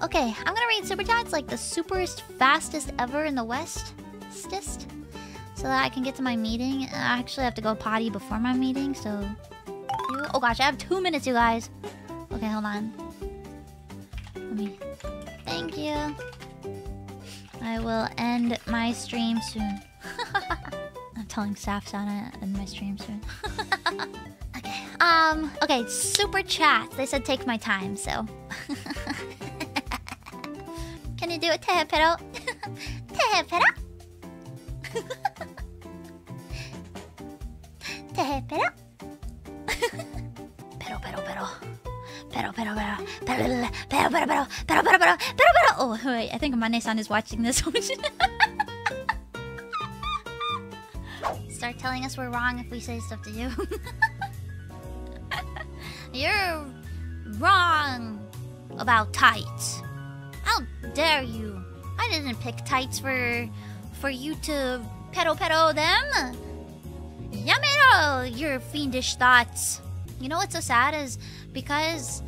Okay, I'm gonna read Super Chats like the superest, fastest ever in the West. So that I can get to my meeting. I actually have to go potty before my meeting, so... Oh gosh, I have 2 minutes, you guys. Okay, hold on. Let me... Thank you. I will end my stream soon. I'm telling Saf Sana to end my stream soon. Okay, okay, super chat. They said take my time, so... Can you do it, Tehepero? Tehepero? Tehepero? Pero. Oh wait, I think Amane-san is watching this one. Start telling us we're wrong if we say stuff to you. You're wrong about tights. How dare you? I didn't pick tights for you to pedo them. Yamero, your fiendish thoughts. You know what's so sad is because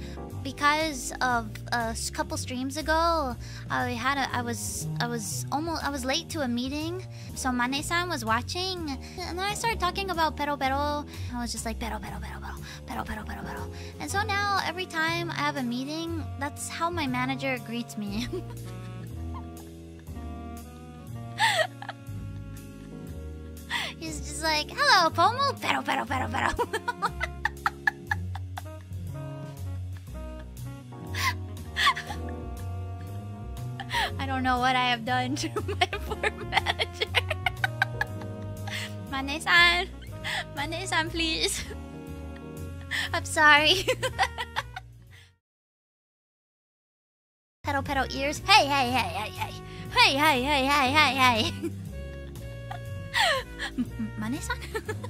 of a couple streams ago, I was late to a meeting, so Mane-san was watching, and then I started talking about pero. I was just like pero. And so now every time I have a meeting, that's how my manager greets me. He's just like, "Hello, Pomu, pero." I don't know what I have done to my poor manager. Mane-san, please. I'm sorry. Pedo ears. Hey. Mane-san?